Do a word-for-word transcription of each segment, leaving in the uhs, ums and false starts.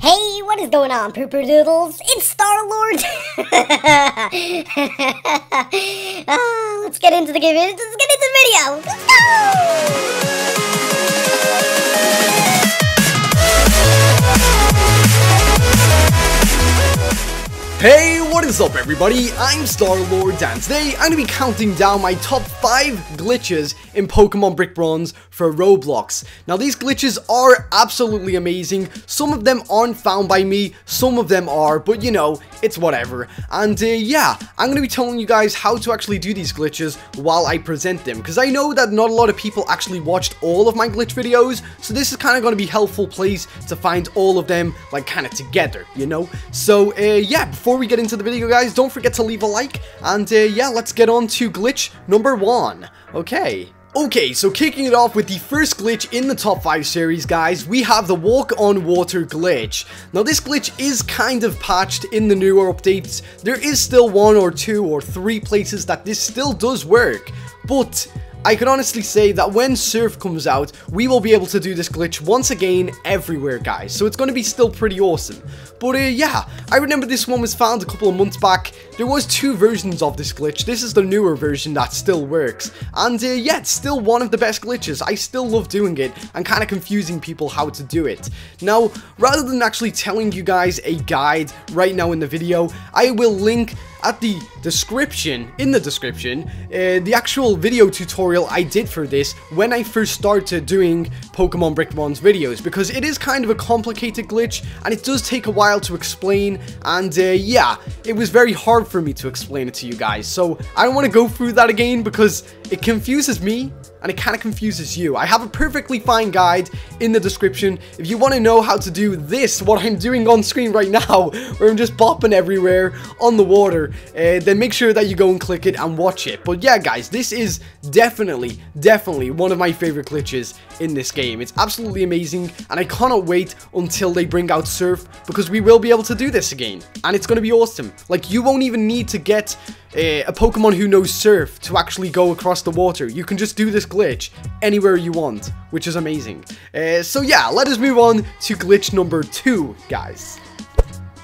Hey, what is going on, Pooper Doodles? It's StarLord! uh, let's get into the game. Let's get into the video. Let's go! Hey, what is up, everybody? I'm StarLord, and today I'm going to be counting down my top five glitches in Pokemon Brick Bronze for Roblox. Now, these glitches are absolutely amazing. Some of them aren't found by me, some of them are, but you know, it's whatever. And uh, yeah, I'm going to be telling you guys how to actually do these glitches while I present them, because I know that not a lot of people actually watched all of my glitch videos, so this is kind of going to be a helpful place to find all of them, like, kind of together, you know? So uh, yeah, before we get into the video, guys, don't forget to leave a like, and uh, yeah, let's get on to glitch number one. Okay. Okay, so kicking it off with the first glitch in the top five series, guys, we have the walk on water glitch. Now, this glitch is kind of patched in the newer updates. There is still one or two or three places that this still does work, but I can honestly say that when Surf comes out, we will be able to do this glitch once again everywhere, guys. So it's going to be still pretty awesome. But uh, yeah, I remember this one was found a couple of months back. There was two versions of this glitch. This is the newer version that still works. And uh, yeah, it's still one of the best glitches. I still love doing it and kind of confusing people how to do it. Now, rather than actually telling you guys a guide right now in the video, I will link at the description, in the description, uh, the actual video tutorial I did for this when I first started doing Pokemon Brick Bronze videos, because it is kind of a complicated glitch and it does take a while to explain, and uh, yeah, it was very hard for me to explain it to you guys, so I don't want to go through that again because it confuses me and it kind of confuses you. I have a perfectly fine guide in the description if you want to know how to do this, what I'm doing on screen right now, where I'm just bopping everywhere on the water. Uh, then make sure that you go and click it and watch it. But yeah, guys, this is definitely, definitely one of my favorite glitches in this game. It's absolutely amazing, and I cannot wait until they bring out Surf, because we will be able to do this again, and it's going to be awesome. Like, you won't even need to get a Pokemon who knows Surf to actually go across the water. You can just do this glitch anywhere you want, which is amazing. Uh, so yeah, let us move on to glitch number two, guys.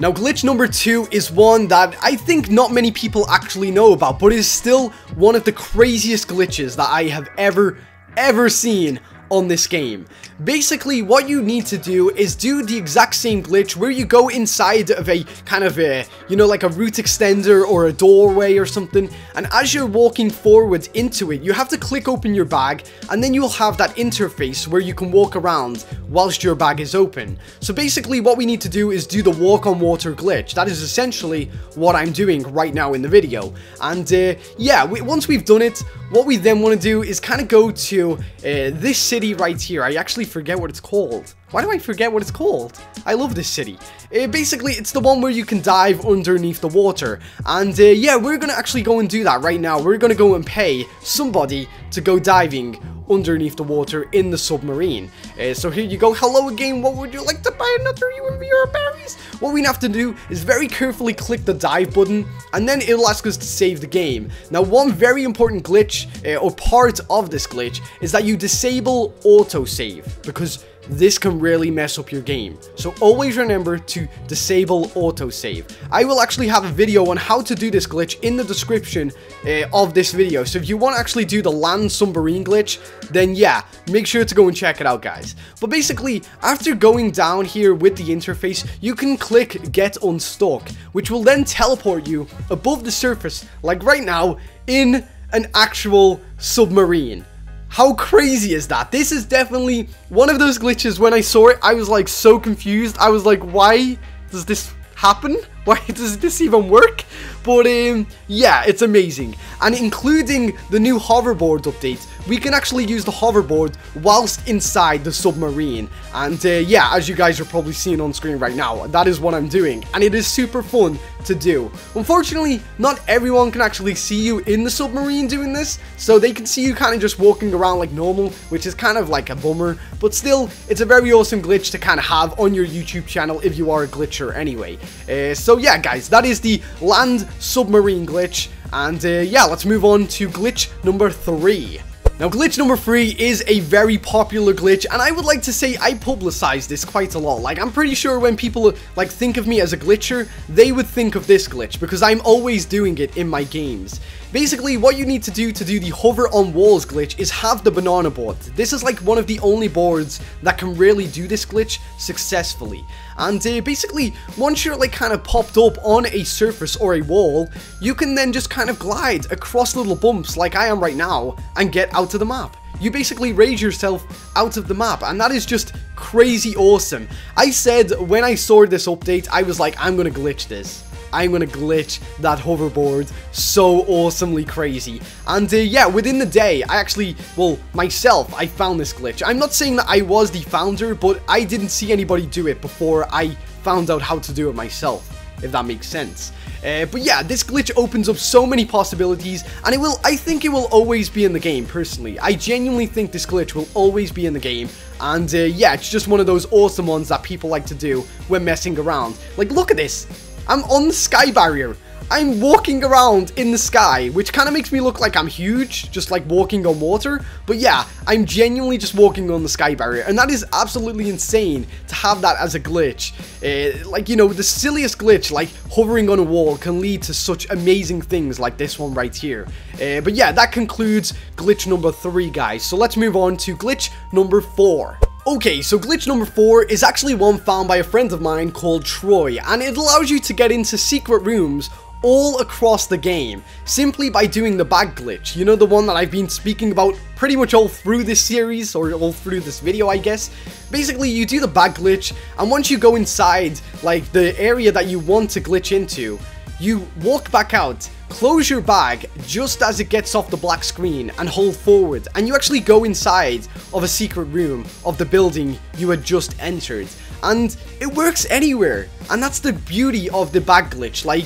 Now, glitch number two is one that I think not many people actually know about, but is still one of the craziest glitches that I have ever, ever seen on this game. Basically, what you need to do is do the exact same glitch where you go inside of a kind of a, you know, like a root extender or a doorway or something, and as you're walking forwards into it, you have to click open your bag, and then you'll have that interface where you can walk around whilst your bag is open. So basically, what we need to do is do the walk on water glitch. That is essentially what I'm doing right now in the video. And uh, yeah, we, once we've done it, what we then want to do is kind of go to uh, this city right here. I actually forget what it's called. Why do I forget what it's called? I love this city. Uh, basically, it's the one where you can dive underneath the water. And uh, yeah, we're gonna actually go and do that right now. We're gonna go and pay somebody to go diving underneath the water in the submarine. Uh, so here you go. Hello again. What would you like to buy? Another U M V or berries? What we have to do is very carefully click the dive button, and then it'll ask us to save the game. Now, one very important glitch uh, or part of this glitch is that you disable autosave, because this can really mess up your game. So always remember to disable autosave. I will actually have a video on how to do this glitch in the description uh, of this video. So if you want to actually do the land submarine glitch, then yeah, make sure to go and check it out, guys. But basically, after going down here with the interface, you can click get unstuck, which will then teleport you above the surface, like right now, in an actual submarine. How crazy is that? This is definitely one of those glitches. When I saw it, I was like so confused. I was like, why does this happen? Why does this even work? But um, yeah, it's amazing. And including the new hoverboard update, we can actually use the hoverboard whilst inside the submarine. And uh, yeah, as you guys are probably seeing on screen right now, that is what I'm doing. And it is super fun to do. Unfortunately, not everyone can actually see you in the submarine doing this. So they can see you kind of just walking around like normal, which is kind of like a bummer. But still, it's a very awesome glitch to kind of have on your YouTube channel if you are a glitcher anyway. Uh, so yeah, guys, that is the land submarine glitch, and uh, yeah, let's move on to glitch number three. Now, glitch number three is a very popular glitch, and I would like to say I publicize this quite a lot. Like, I'm pretty sure when people, like, think of me as a glitcher, they would think of this glitch, because I'm always doing it in my games. Basically, what you need to do to do the hover on walls glitch is have the banana board. This is, like, one of the only boards that can really do this glitch successfully. And uh, basically, once you're, like, kind of popped up on a surface or a wall, you can then just kind of glide across little bumps like I am right now and get out of the map. You basically raise yourself out of the map, and that is just crazy awesome. I said when I saw this update, I was like, I'm gonna glitch this. I'm gonna glitch that hoverboard so awesomely crazy. And uh, yeah, within the day, I actually, well, myself, I found this glitch. I'm not saying that I was the founder, but I didn't see anybody do it before I found out how to do it myself, if that makes sense. Uh, but yeah, this glitch opens up so many possibilities, and it will, I think it will always be in the game, personally. I genuinely think this glitch will always be in the game, and uh, yeah, it's just one of those awesome ones that people like to do when messing around. Like, look at this. I'm on the sky barrier. I'm walking around in the sky, which kind of makes me look like I'm huge, just like walking on water. But yeah, I'm genuinely just walking on the sky barrier, and that is absolutely insane to have that as a glitch. Uh, like, you know, the silliest glitch, like hovering on a wall, can lead to such amazing things like this one right here. Uh, but yeah, that concludes glitch number three, guys. So let's move on to glitch number four. Okay, so glitch number four is actually one found by a friend of mine called Troy, and it allows you to get into secret rooms all across the game simply by doing the bag glitch. You know, the one that I've been speaking about pretty much all through this series, or all through this video, I guess. Basically, you do the bag glitch, and once you go inside, like, the area that you want to glitch into, you walk back out, close your bag just as it gets off the black screen, and hold forward, and you actually go inside of a secret room of the building you had just entered. And it works anywhere, and that's the beauty of the bag glitch. Like,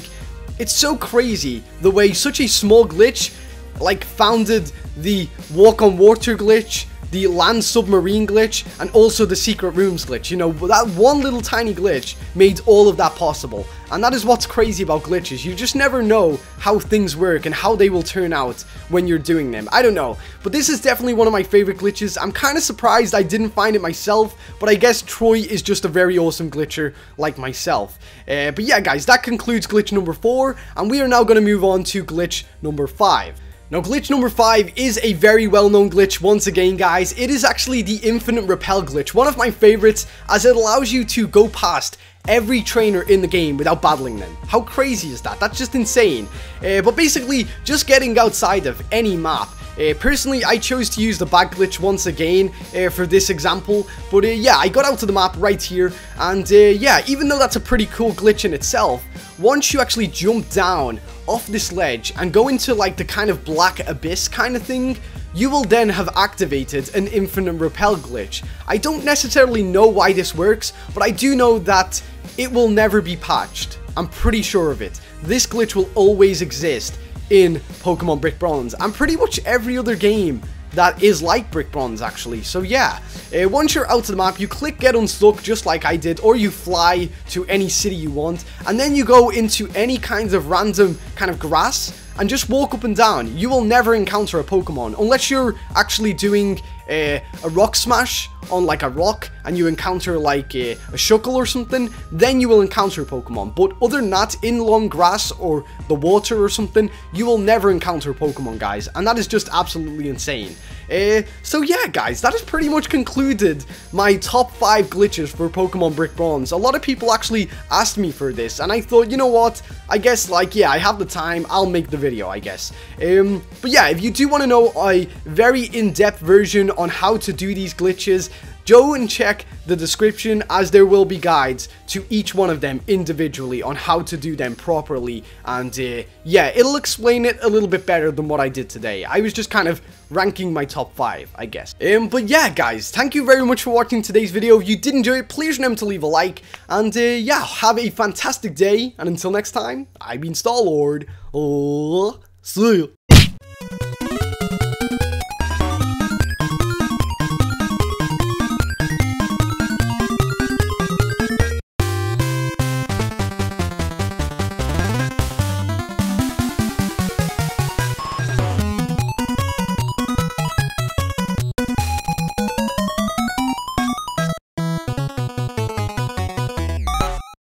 it's so crazy the way such a small glitch, like, founded the walk on water glitch, the land submarine glitch, and also the secret rooms glitch. You know, that one little tiny glitch made all of that possible. And that is what's crazy about glitches. You just never know how things work and how they will turn out when you're doing them. I don't know, but this is definitely one of my favorite glitches. I'm kind of surprised I didn't find it myself, but I guess Troy is just a very awesome glitcher like myself. Uh, but yeah, guys, that concludes glitch number four, and we are now going to move on to glitch number five. Now, glitch number five is a very well-known glitch once again, guys. It is actually the infinite rappel glitch, one of my favorites, as it allows you to go past every trainer in the game without battling them. How crazy is that? That's just insane. Uh, but basically, just getting outside of any map. Uh, personally, I chose to use the bag glitch once again uh, for this example, but uh, yeah, I got out to the map right here, and uh, yeah, even though that's a pretty cool glitch in itself, once you actually jump down off this ledge and go into, like, the kind of black abyss kind of thing, you will then have activated an infinite rappel glitch. I don't necessarily know why this works, but I do know that it will never be patched. I'm pretty sure of it. This glitch will always exist in Pokemon Brick Bronze, and pretty much every other game that is like Brick Bronze, actually. So yeah, uh, once you're out of the map, you click get unstuck just like I did, or you fly to any city you want, and then you go into any kinds of random kind of grass and just walk up and down. You will never encounter a Pokemon unless you're actually doing uh, a rock smash on, like, a rock, and you encounter, like, a, a Shuckle or something. Then you will encounter a Pokemon, but other than that, in long grass or the water or something, you will never encounter a Pokemon, guys, and that is just absolutely insane. Uh, so yeah, guys, that has pretty much concluded my top five glitches for Pokemon Brick Bronze. A lot of people actually asked me for this, and I thought, you know what, I guess, like, yeah, I have the time, I'll make the video, I guess. Um, but yeah, if you do want to know a very in-depth version on how to do these glitches, go and check the description, as there will be guides to each one of them individually on how to do them properly, and uh, yeah, it'll explain it a little bit better than what I did today. I was just kind of ranking my top five, I guess. Um, but yeah, guys, thank you very much for watching today's video. If you did enjoy it, please remember to leave a like, and uh, yeah, have a fantastic day, and until next time, I've been StarLord. Oh, see you.